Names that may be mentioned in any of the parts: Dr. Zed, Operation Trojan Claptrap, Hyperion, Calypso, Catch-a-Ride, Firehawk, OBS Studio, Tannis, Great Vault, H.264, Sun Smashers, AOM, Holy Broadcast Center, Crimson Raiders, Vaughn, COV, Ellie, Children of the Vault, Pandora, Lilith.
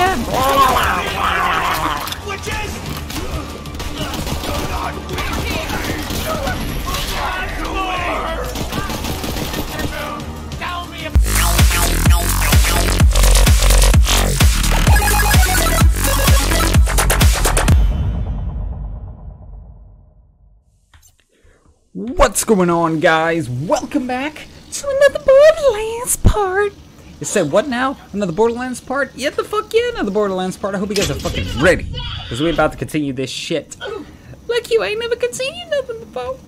again! Witches! What's going on, guys? Welcome back to another Borderlands part. You said what now? Another Borderlands part? Yeah, the fuck yeah, another Borderlands part. I hope you guys are fucking ready, because we're about to continue this shit. Like you ain't never continued nothing before.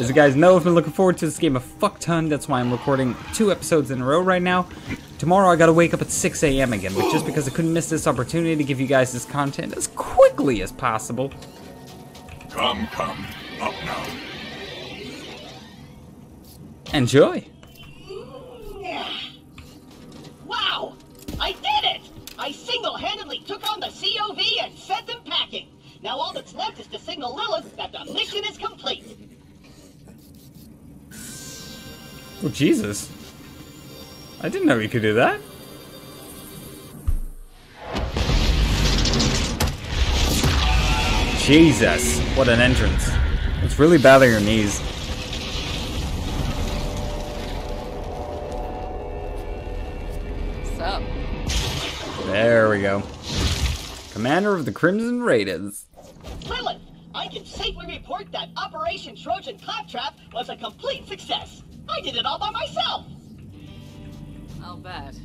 As you guys know, I've been looking forward to this game a fuck ton. That's why I'm recording 2 episodes in a row right now. Tomorrow I gotta wake up at 6 a.m. again, but just because I couldn't miss this opportunity to give you guys this content as quickly as possible. Come, up now. Enjoy. Wow! I did it! I single-handedly took on the COV and sent them packing. Now all that's left is to signal Lilith that the mission is complete. Oh, Jesus. I didn't know you could do that. Jesus, what an entrance. It's really bothering your knees. There we go. Commander of the Crimson Raiders. Lilith, I can safely report that Operation Trojan Claptrap was a complete success. I did it all by myself. I'll bet.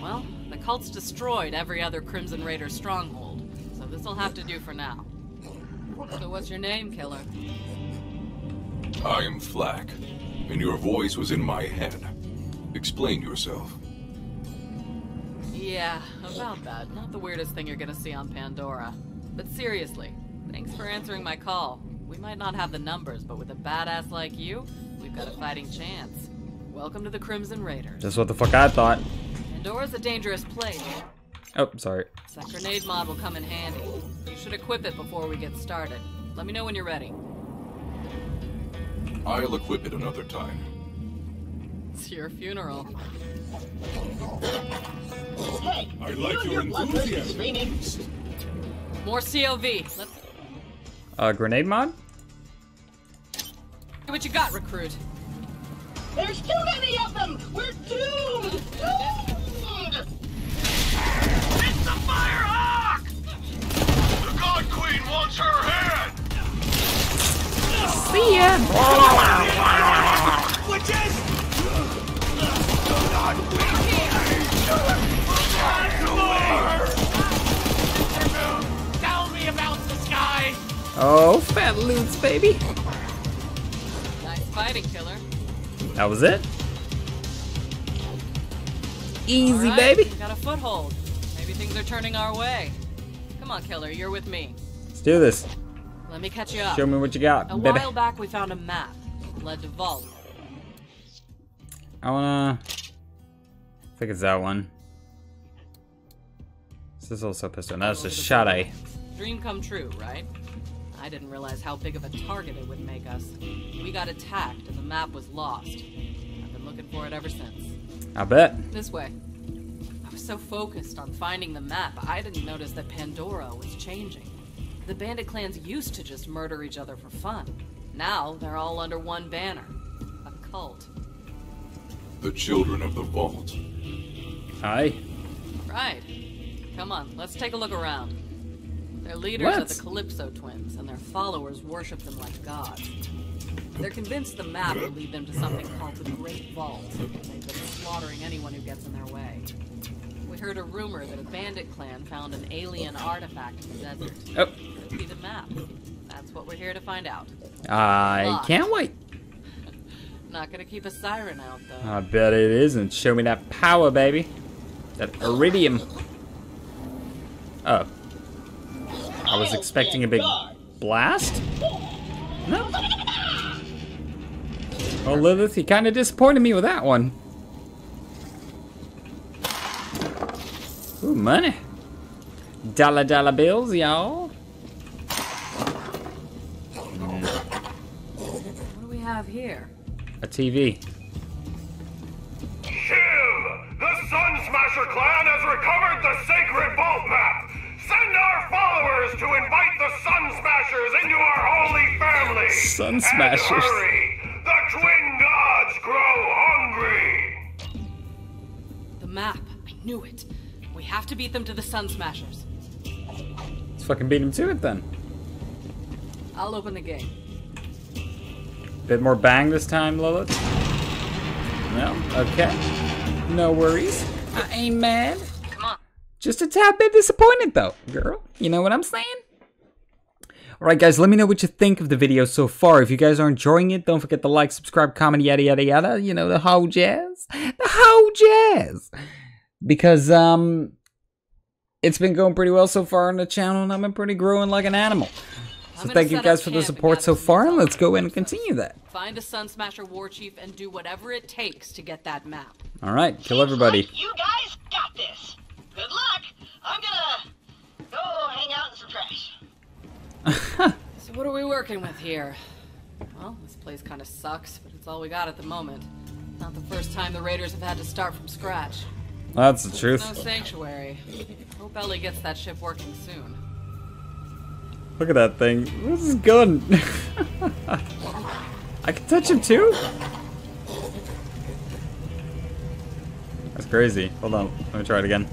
Well, the cult's destroyed every other Crimson Raider stronghold, so this'll have to do for now. So what's your name, killer? I am Flack, and your voice was in my head. Explain yourself. Yeah, about that. Not the weirdest thing you're gonna see on Pandora. But seriously, thanks for answering my call. We might not have the numbers, but with a badass like you, we've got a fighting chance. Welcome to the Crimson Raiders. That's what the fuck I thought. Pandora's a dangerous place. Oh, sorry. That grenade mod will come in handy. You should equip it before we get started. Let me know when you're ready. I'll equip it another time. It's your funeral. Hey, I like your enthusiasm. More COV. Let's... grenade mod? What you got, recruit? There's too many of them! We're doomed! It's the Firehawk! The God Queen wants her head! See ya! Witches! Tell me about the sky. Oh, fat loots, baby. Nice fighting, killer. That was it. Easy, right, baby. Got a foothold. Maybe things are turning our way. Come on, killer, you're with me. Let's do this. Let me catch you up. Show me what you got, baby. A while back, we found a map that led to Vault. I think it's that one. This is also a pistol. That's just shot. Dream come true, right? I didn't realize how big of a target it would make us. We got attacked and the map was lost. I've been looking for it ever since. I bet. This way. I was so focused on finding the map, I didn't notice that Pandora was changing. The bandit clans used to just murder each other for fun. Now they're all under one banner. A cult. The Children of the Vault. Hi. Right. Come on, let's take a look around. Their leaders are the Calypso twins, and their followers worship them like gods. They're convinced the map will lead them to something called the Great Vault, and they've been slaughtering anyone who gets in their way. We heard a rumor that a bandit clan found an alien artifact in the desert. Oh. Could be the map. That's what we're here to find out. I can't wait. Not gonna keep a siren out, though. I bet it isn't. Show me that power, baby. That iridium. Oh. I was expecting a big blast? No. Oh, Lilith, you kind of disappointed me with that one. Ooh, money. Dollar bills, y'all. What do we have here? A TV. Kill the Sun Smasher clan has recovered the sacred vault map. Send our followers to invite the Sun Smashers into our holy family. Sun Smashers. And hurry, the twin gods grow hungry. The map. I knew it. We have to beat them to the Sun Smashers. Let's fucking beat them to it then. I'll open the gate. Bit more bang this time, Lilith. No, okay. No worries. I ain't mad. Come on. Just a tad bit disappointed though, girl. You know what I'm saying? Alright guys, let me know what you think of the video so far. If you guys are enjoying it, don't forget to like, subscribe, comment, yada yada yada. You know, the whole jazz. The whole jazz. Because it's been going pretty well so far on the channel and I've been pretty growing like an animal. So thank you guys for the support so far, and let's go in and continue that. Find a Sun Smasher war chief and do whatever it takes to get that map. All right, kill everybody. Like you guys got this. Good luck. I'm gonna go hang out in some trash. So what are we working with here? Well, this place kind of sucks, but it's all we got at the moment. Not the first time the Raiders have had to start from scratch. That's the truth. There's no sanctuary. Hope Ellie gets that ship working soon. Look at that thing. Where's his gun? I can touch him too? That's crazy. Hold on. Let me try it again.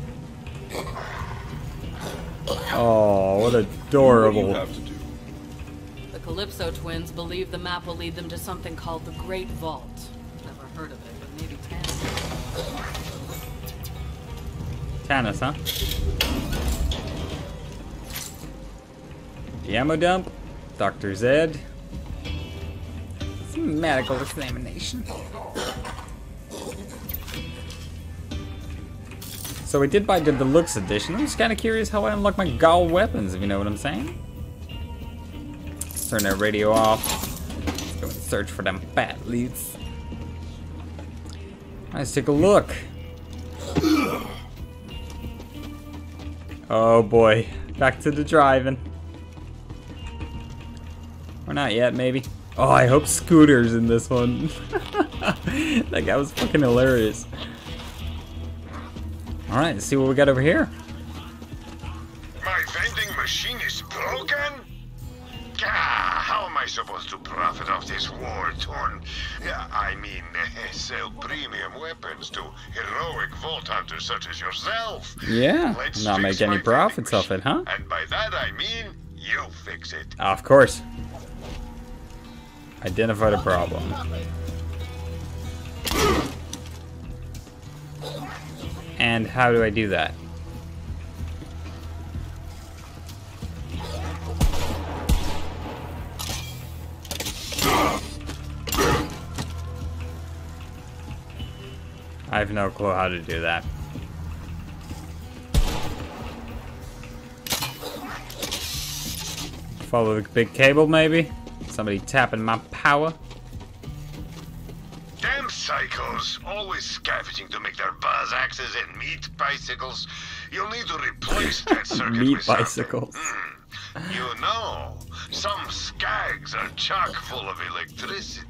Oh, what adorable. What do you have to do? The Calypso twins believe the map will lead them to something called the Great Vault. Never heard of it, but maybe Tannis. Tannis, huh? The ammo dump, Dr. Zed. It's a medical examination. So we did buy the deluxe edition. I'm just kind of curious how I unlock my gal weapons, if you know what I'm saying. Let's turn that radio off. Let's go and search for them fat leads. Let's take a look. Oh boy, back to the driving. Or not yet, maybe. Oh, I hope Scooter's in this one. That guy was fucking hilarious. All right, let's see what we got over here. My vending machine is broken? Gah, how am I supposed to profit off this war-torn? I mean, sell premium weapons to heroic vault hunters such as yourself. Yeah, let's not make any profits off it, huh? And by that I mean, you fix it. Of course. Identify the problem. And how do I do that? I have no clue how to do that. Follow the big cable, maybe? Somebody tapping my power. Damn psychos, always scavenging to make their buzz axes and meat bicycles. You'll need to replace that circuit meat with bicycles. You know, some skags are chock full of electricity.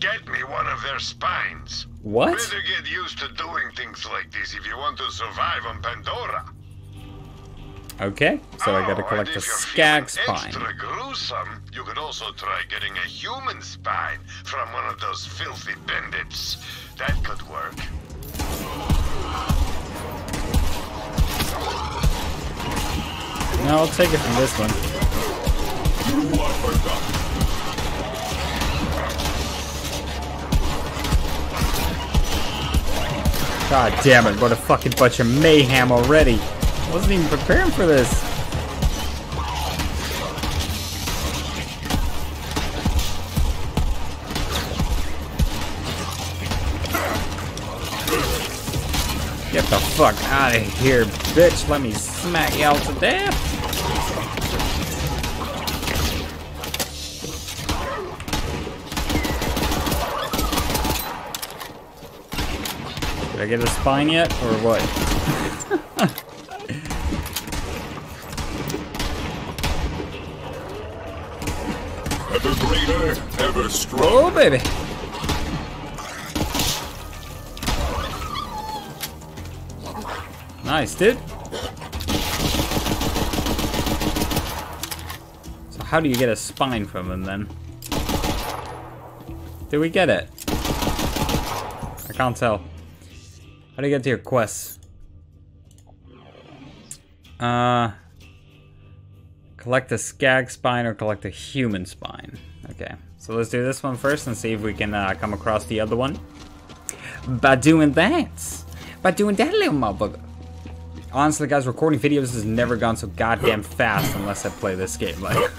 Get me one of their spines. What? Better get used to doing things like this if you want to survive on Pandora. Okay, so I gotta collect a skag spine. Extra gruesome, you could also try getting a human spine from one of those filthy bandits. That could work. No, I'll take it from this one. You are forgotten. God damn it, what a fucking bunch of mayhem already. I wasn't even preparing for this. Get the fuck out of here, bitch. Let me smack y'all to death. Did I get a spine yet, or what? Ever greater, ever stronger. Oh, baby. Nice, dude. So how do you get a spine from him then? Did we get it? I can't tell. How do you get to your quests? Collect a skag spine or collect a human spine. Okay, so let's do this one first and see if we can come across the other one. By doing that little motherfucker. Honestly guys, recording videos has never gone so goddamn fast unless I play this game. Like,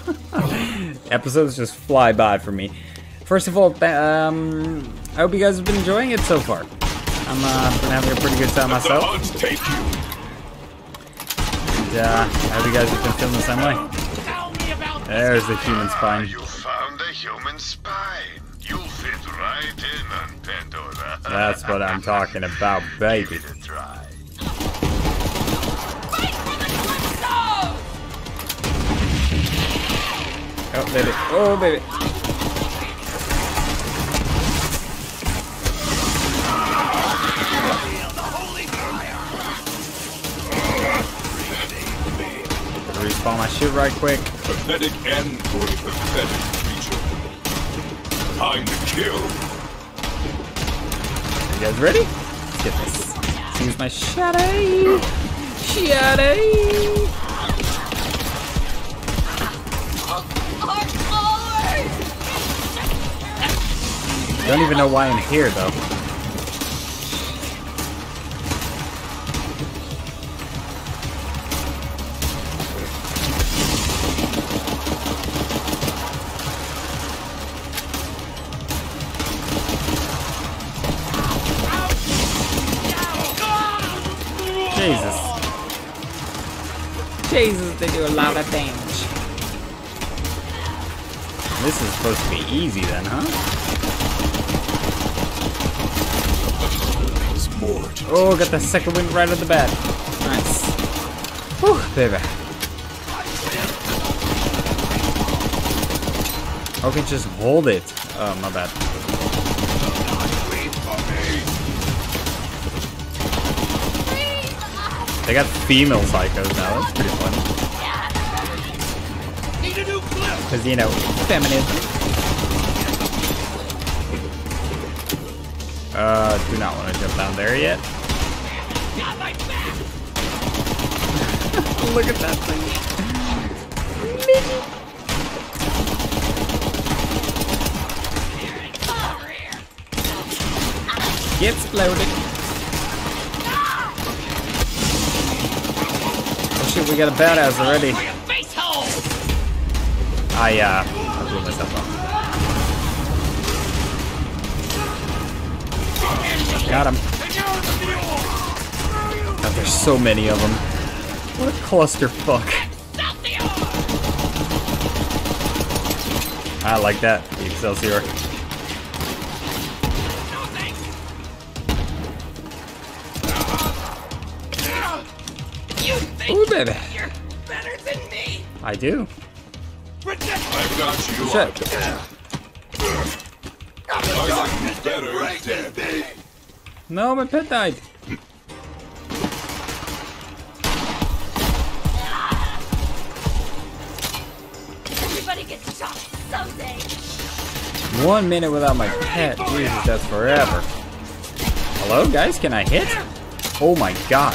episodes just fly by for me. First of all, I hope you guys have been enjoying it so far. I'm been having a pretty good time myself. And I hope you guys have been feeling the same way. There's the human spine. You found the human spine. You'll fit right in on Pandora. That's what I'm talking about, baby. Give it a try. Oh, baby. Oh, baby. Respawn my shit right quick. Pathetic and pathetic creature. Time to kill. You guys ready? Let's get this. Let's use my shadow. Shadow. I don't even know why I'm here, though. Jesus. Jesus, they do a lot of things. This is supposed to be easy then, huh? Oh, got the second wind right at the bat. Nice. Whew, baby. Okay, just hold it. Oh, my bad. They got female psychos now. That's pretty funny. Because, you know, feminism. Do not want to jump down there yet. Look at that thing. Get exploded. Oh shit, we got a badass already. I blew myself up. Got him. God, there's so many of them. What a clusterfuck. I like that. The Excelsior. Ooh, baby. You're better than me. I do. I've got you. Shit. No, my pet died. Everybody gets shot someday. 1 minute without my pet, Jesus, that's forever. Hello, guys, can I hit? Oh my God!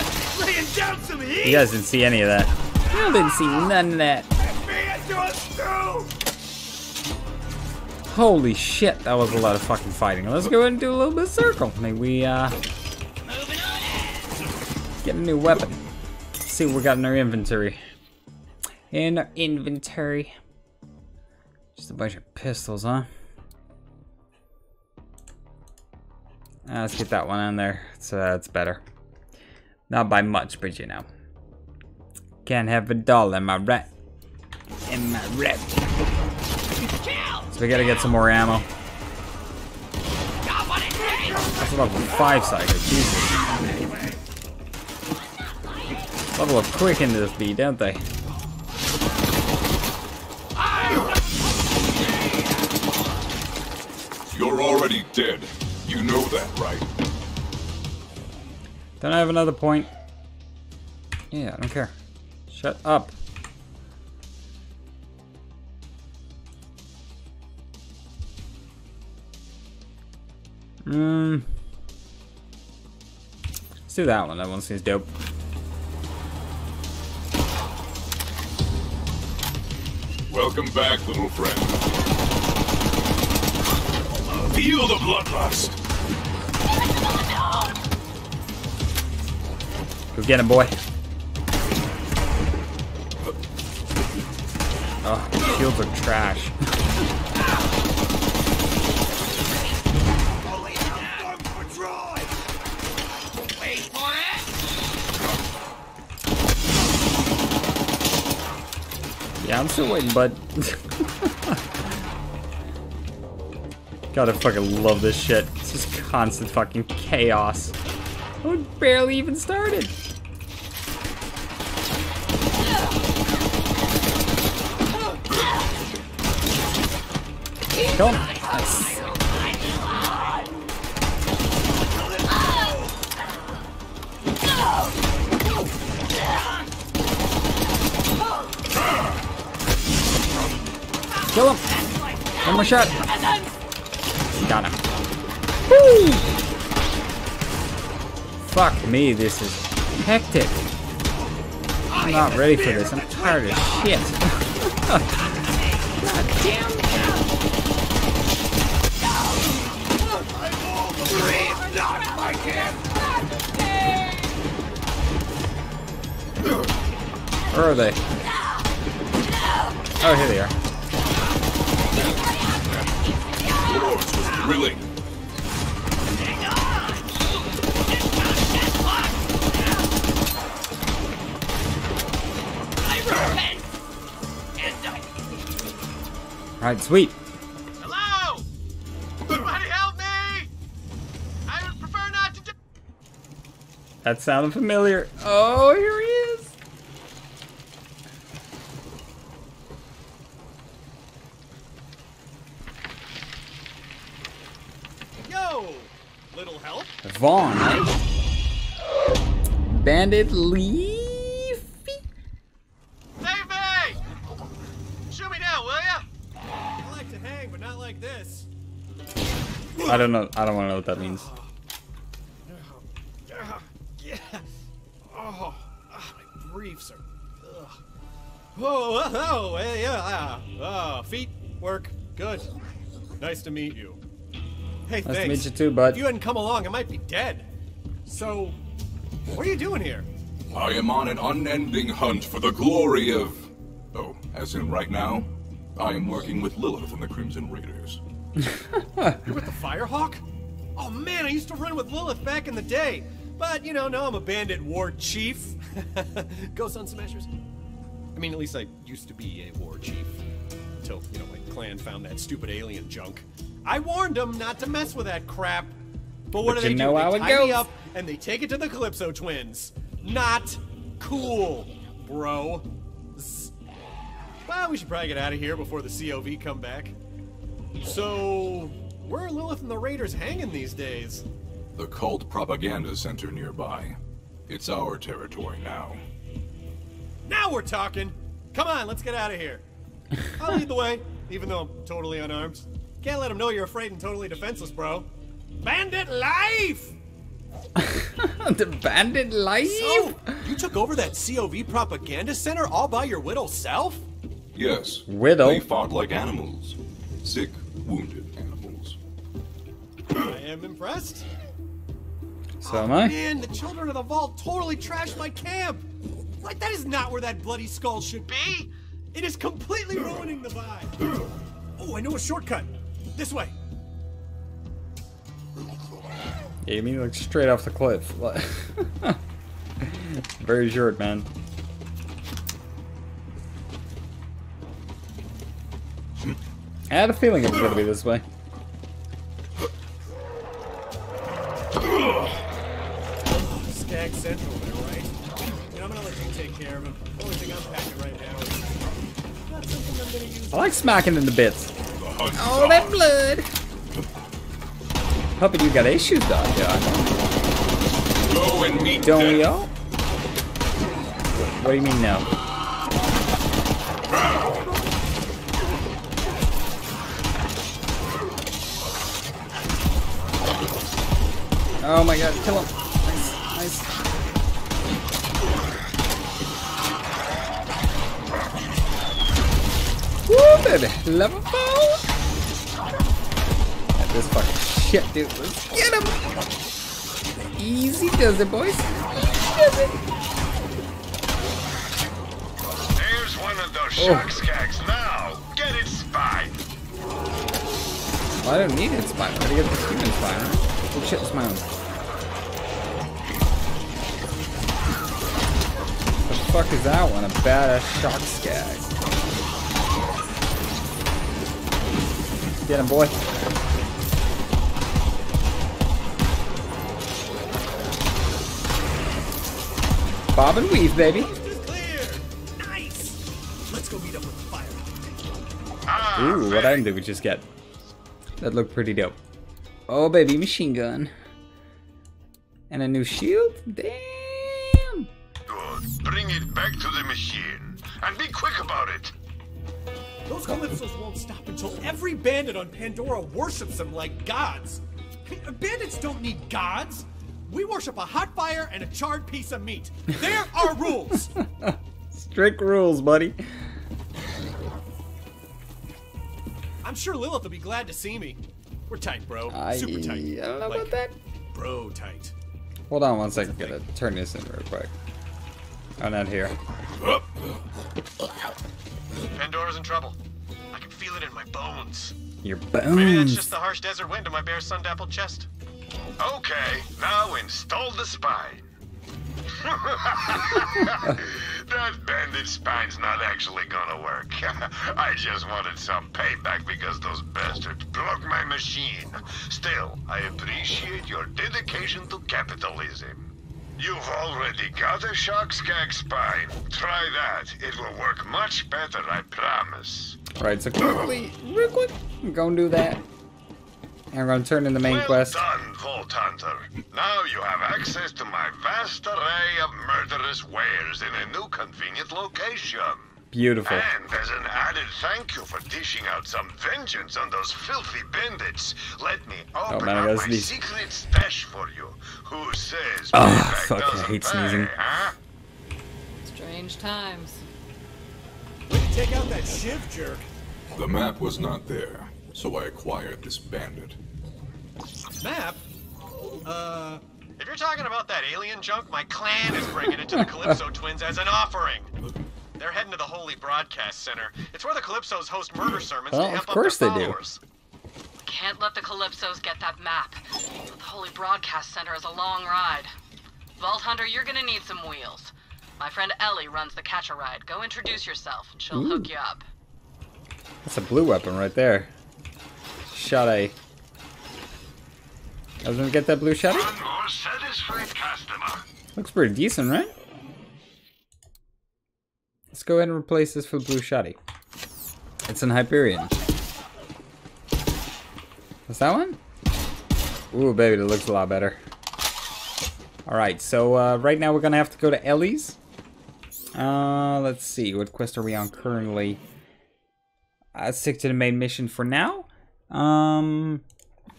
You guys didn't see any of that. I didn't see none of that. Holy shit, that was a lot of fucking fighting. Let's go ahead and do a little bit of circle. Maybe we, get a new weapon. Let's see what we got in our inventory. Just a bunch of pistols, huh? Let's get that one on there. So that's better. Not by much, but you know. Can't have a doll, am I right? Am I right? So we gotta get some more ammo. That's level 5 psycho, Jesus. Level up quick into this bee, don't they? You're already dead. You know that, right? Don't I have another point? Yeah, I don't care. Shut up. Let's do that one. That one seems dope. Welcome back, little friend. Feel the bloodlust. Go get him, boy. Oh, shields are trash. Yeah, I'm still waiting, bud. God, I fucking love this shit. It's just constant fucking chaos. I barely even started. Kill him. Nice. Kill him. One more shot. Got him. Woo! Fuck me, this is hectic. I'm not ready for this. I'm tired of shit. God damn. Where are they? Oh, here they are. Really? Alright, sweet. Hello! Somebody help me! I would prefer not to do. That sounded familiar. Oh, here he is. Vaughn, right? Bandit Leafy? Save me! Shoot me down, will ya? I like to hang, but not like this. I don't know. I don't want to know what that means. Yeah. Oh, my briefs are. Ugh. Whoa, oh, yeah. Feet work good. Nice to meet you. Hey, nice to meet you too, bud. If you hadn't come along, I might be dead. So, what are you doing here? I am on an unending hunt for the glory of... Oh, as in right now, I am working with Lilith and the Crimson Raiders. You're with the Firehawk? Oh man, I used to run with Lilith back in the day. But, you know, now I'm a bandit war chief. Go Sun Smashers. I mean, at least I used to be a war chief. Until, you know, my clan found that stupid alien junk. I warned them not to mess with that crap, but what do they do? They tie me up and they take it to the Calypso twins. Not cool, bro. Well, we should probably get out of here before the COV come back. So, where are Lilith and the Raiders hanging these days? The cult propaganda center nearby. It's our territory now. Now we're talking. Come on, let's get out of here. I'll lead the way, even though I'm totally unarmed. Can't let them know you're afraid and totally defenseless, bro. Bandit life! The bandit life? So, you took over that COV propaganda center all by your widow self? Yes. Widow? They fought like animals. Sick, wounded animals. I am impressed. So am I. Man, the Children of the Vault totally trashed my camp. Like, that is not where that bloody skull should be. It is completely ruining the vibe. Oh, I know a shortcut. This way. Yeah, you mean like straight off the cliff. Very short, man. I had a feeling it was gonna be this way. Skag Central, am I right? And I'm gonna let you take care of him. The only thing I'm packing right now is not something I'm gonna use. I like smacking in the bits. Oh, that blood! Puppet, you got issues, dog. Don't we all? What do you mean no? Oh my god, kill him. Nice, nice. Woo, baby. Level 4. That is fucking shit, dude. Let's get him. Easy does it, boys. Easy does it. There's one of those shucks cags now. Get its spine. Well, I don't need its spine. I gotta get the human spine. Oh shit, it's my own. What the fuck is that one? A badass shark skag. Get him, boy. Bob and weave, baby. Nice. Let's go meet up with the Firehawk. Ooh, what item did we just get? That looked pretty dope. Oh, baby, machine gun. And a new shield? Damn! Good. Bring it back to the machine. And be quick about it. Those Calypsos won't stop until every bandit on Pandora worships them like gods. Bandits don't need gods. We worship a hot fire and a charred piece of meat. There are rules. Strict rules, buddy. I'm sure Lilith will be glad to see me. We're tight, bro. Super tight. I don't know about that. Bro tight. Hold on one second. Gotta turn this in real quick. I'm not here. Pandora's in trouble. I can feel it in my bones. Your bones? Maybe that's just the harsh desert wind in my bare sun-dappled chest. Okay, now install the spine. That bandit spine's not actually gonna work. I just wanted some payback because those bastards broke my machine. Still, I appreciate your dedication to capitalism. You've already got a shark skag spine. Try that. It will work much better, I promise. Alright, so quickly, real quick, I'm gonna do that. And we're gonna turn in the main quest. Well done, Vault Hunter. Now you have access to my vast array of murderous wares in a new convenient location. Beautiful. And as an added thank you for dishing out some vengeance on those filthy bandits, let me open up my secret stash for you. Who says? Oh, fuck! I hate sneezing. Huh? Strange times. Way to take out that shift jerk. The map was not there, so I acquired this bandit. Map? If you're talking about that alien junk, my clan is bringing it to the Calypso twins as an offering. They're heading to the Holy Broadcast Center. It's where the Calypsos host murder sermons to help up their followers. We can't let the Calypsos get that map. The Holy Broadcast Center is a long ride. Vault Hunter, you're gonna need some wheels. My friend Ellie runs the Catch-a-Ride. Go introduce yourself, and she'll hook you up. That's a blue weapon right there. Shotty. I was gonna get that blue shotty. One more satisfied customer. Looks pretty decent, right? Let's go ahead and replace this for blue shotty. It's an Hyperion. What's that one? Ooh, baby, that looks a lot better. Alright, so right now we're gonna have to go to Ellie's. Let's see, what quest are we on currently? I stick to the main mission for now.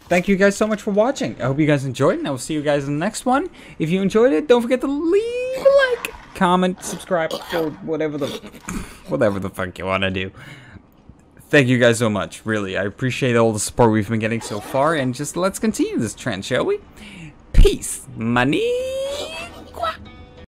Thank you guys so much for watching. I hope you guys enjoyed, and I will see you guys in the next one. If you enjoyed it, don't forget to leave a like, comment, subscribe, or whatever the fuck you want to do. Thank you guys so much, really. I appreciate all the support we've been getting so far, and just let's continue this trend, shall we? Peace, money.